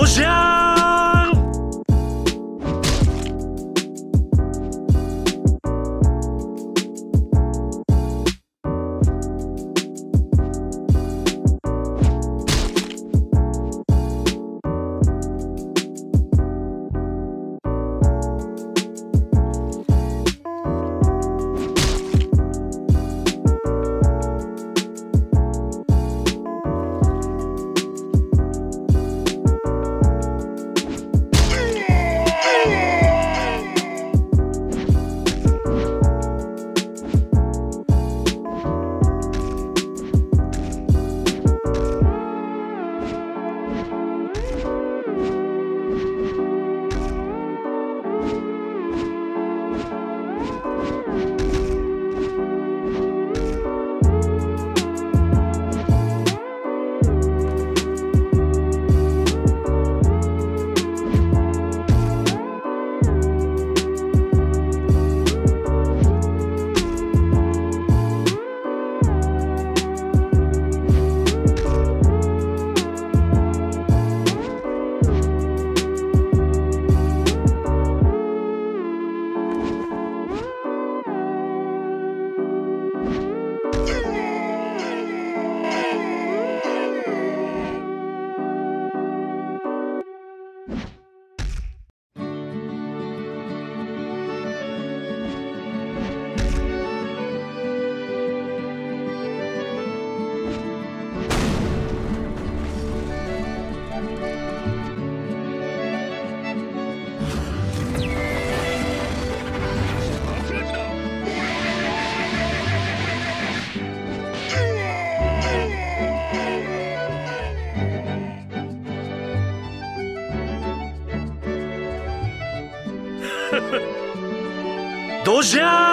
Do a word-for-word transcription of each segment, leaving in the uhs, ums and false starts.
投降！投降！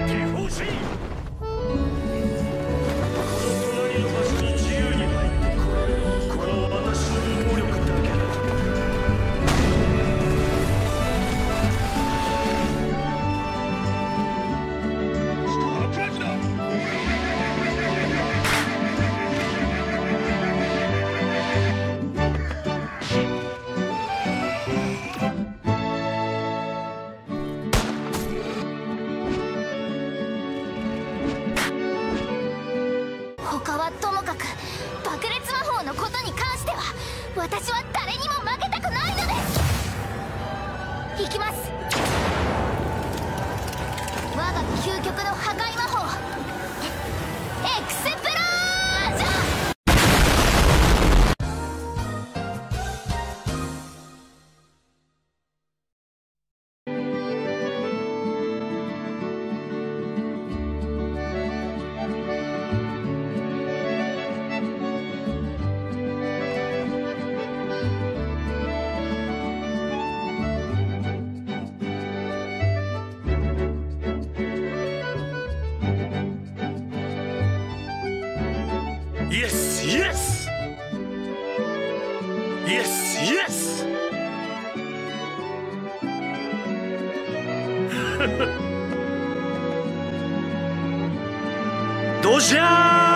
ディーフォーシー！ 隣の場所に自由に入ってこい。これは私の能力だけだ。他はともかく、爆裂魔法のことに関しては私は誰にも負けたくないのです。行きます。我が究極の破壊魔法エクセプラージャ。Yes, yes! Yes, yes! Doja!